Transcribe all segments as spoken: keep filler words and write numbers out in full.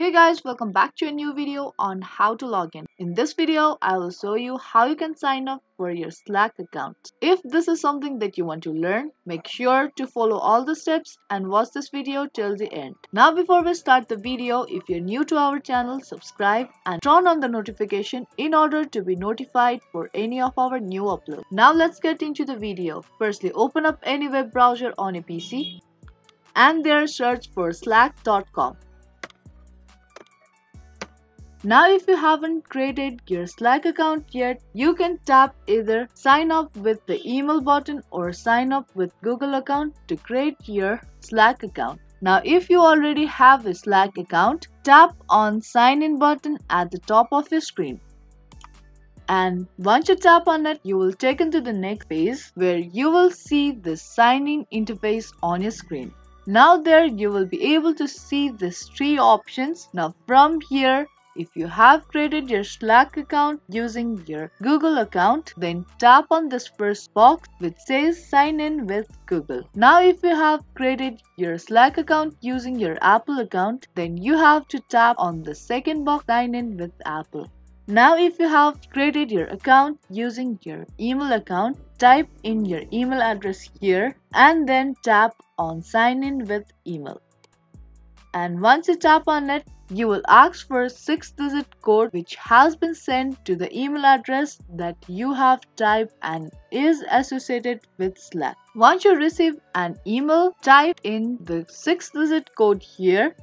Hey guys, welcome back to a new video on how to log in. In this video, I will show you how you can sign up for your Slack account. If this is something that you want to learn, make sure to follow all the steps and watch this video till the end. Now before we start the video, if you're new to our channel, subscribe and turn on the notification in order to be notified for any of our new uploads. Now let's get into the video. Firstly, open up any web browser on a P C and there search for Slack dot com. Now if you haven't created your Slack account yet, you can tap either sign up with the email button or sign up with Google account to create your Slack account. Now if you already have a Slack account, tap on sign in button at the top of your screen. And once you tap on it, you will take into the next page where you will see the sign in interface on your screen. Now there you will be able to see these three options. Now from here, if you have created your Slack account using your Google account, then tap on this first box which says sign in with Google. Now if you have created your Slack account using your Apple account, then you have to tap on the second box sign in with Apple. Now if you have created your account using your email account, type in your email address here and then tap on sign in with email. And once you tap on it, you will ask for a six digit code which has been sent to the email address that you have typed and is associated with Slack. Once you receive an email, type in the six digit code here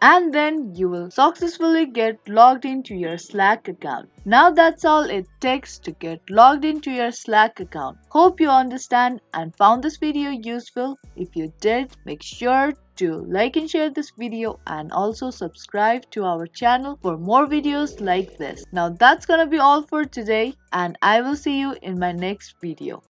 and then you will successfully get logged into your Slack account. Now that's all it takes to get logged into your Slack account. Hope you understand and found this video useful. If you did, make sure to like and share this video and also subscribe to our channel for more videos like this. Now that's gonna be all for today and I will see you in my next video.